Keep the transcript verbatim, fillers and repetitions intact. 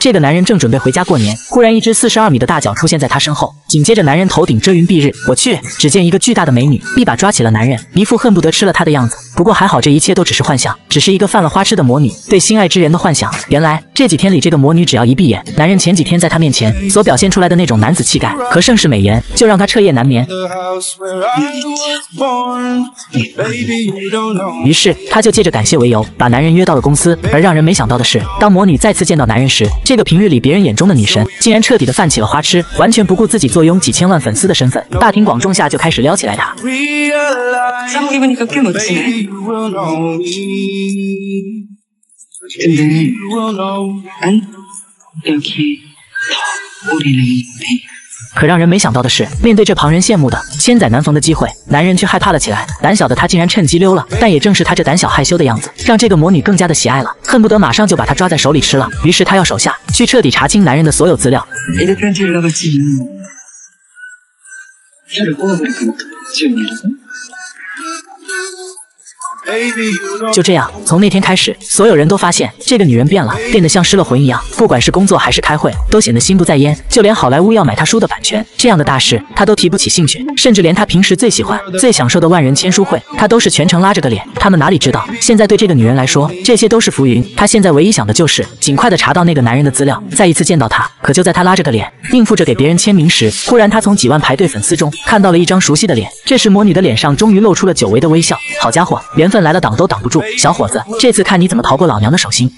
这个男人正准备回家过年，忽然一只四十二米的大脚出现在他身后，紧接着男人头顶遮云蔽日。我去！只见一个巨大的美女一把抓起了男人，一副恨不得吃了他的样子。不过还好，这一切都只是幻想，只是一个犯了花痴的魔女对心爱之人的幻想。原来这几天里，这个魔女只要一闭眼，男人前几天在她面前所表现出来的那种男子气概和盛世美颜，就让她彻夜难眠。于是她就借着感谢为由，把男人约到了公司。而让人没想到的是，当魔女再次见到男人时， 这个平日里别人眼中的女神，竟然彻底的泛起了花痴，完全不顾自己坐拥几千万粉丝的身份，大庭广众下就开始撩起来她。可让人没想到的是，面对这旁人羡慕的千载难逢的机会，男人却害怕了起来。胆小的他竟然趁机溜了。但也正是他这胆小害羞的样子，让这个魔女更加的喜爱了，恨不得马上就把他抓在手里吃了。于是他要手下去彻底查清男人的所有资料。就这样，从那天开始，所有人都发现这个女人变了，变得像失了魂一样。不管是工作还是开会，都显得心不在焉。就连好莱坞要买她书的版权这样的大事，她都提不起兴趣。甚至连她平时最喜欢、最享受的万人签书会，她都是全程拉着个脸。他们哪里知道，现在对这个女人来说，这些都是浮云。她现在唯一想的就是尽快的查到那个男人的资料，再一次见到他。可就在她拉着个脸，应付着给别人签名时，忽然她从几万排队粉丝中看到了一张熟悉的脸。这时，魔女的脸上终于露出了久违的微笑。好家伙，缘分 来了挡都挡不住，小伙子，这次看你怎么逃过老娘的手心。